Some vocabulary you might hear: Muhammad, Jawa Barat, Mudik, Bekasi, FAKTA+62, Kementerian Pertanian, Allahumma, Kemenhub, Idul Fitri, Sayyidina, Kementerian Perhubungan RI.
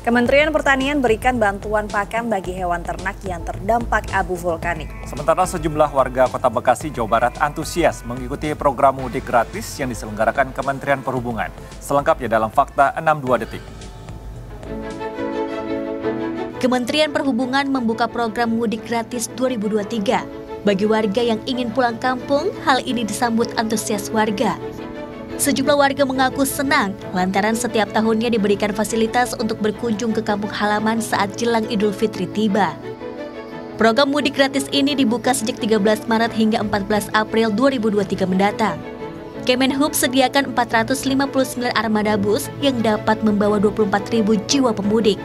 Kementerian Pertanian berikan bantuan pakan bagi hewan ternak yang terdampak abu vulkanik. Sementara sejumlah warga Kota Bekasi, Jawa Barat antusias mengikuti program mudik gratis yang diselenggarakan Kementerian Perhubungan. Selengkapnya dalam Fakta 62 Detik. Kementerian Perhubungan membuka program mudik gratis 2023. Bagi warga yang ingin pulang kampung, hal ini disambut antusias warga. Sejumlah warga mengaku senang lantaran setiap tahunnya diberikan fasilitas untuk berkunjung ke kampung halaman saat jelang Idul Fitri tiba. Program mudik gratis ini dibuka sejak 13 Maret hingga 14 April 2023 mendatang. Kemenhub sediakan 459 armada bus yang dapat membawa 24.000 jiwa pemudik.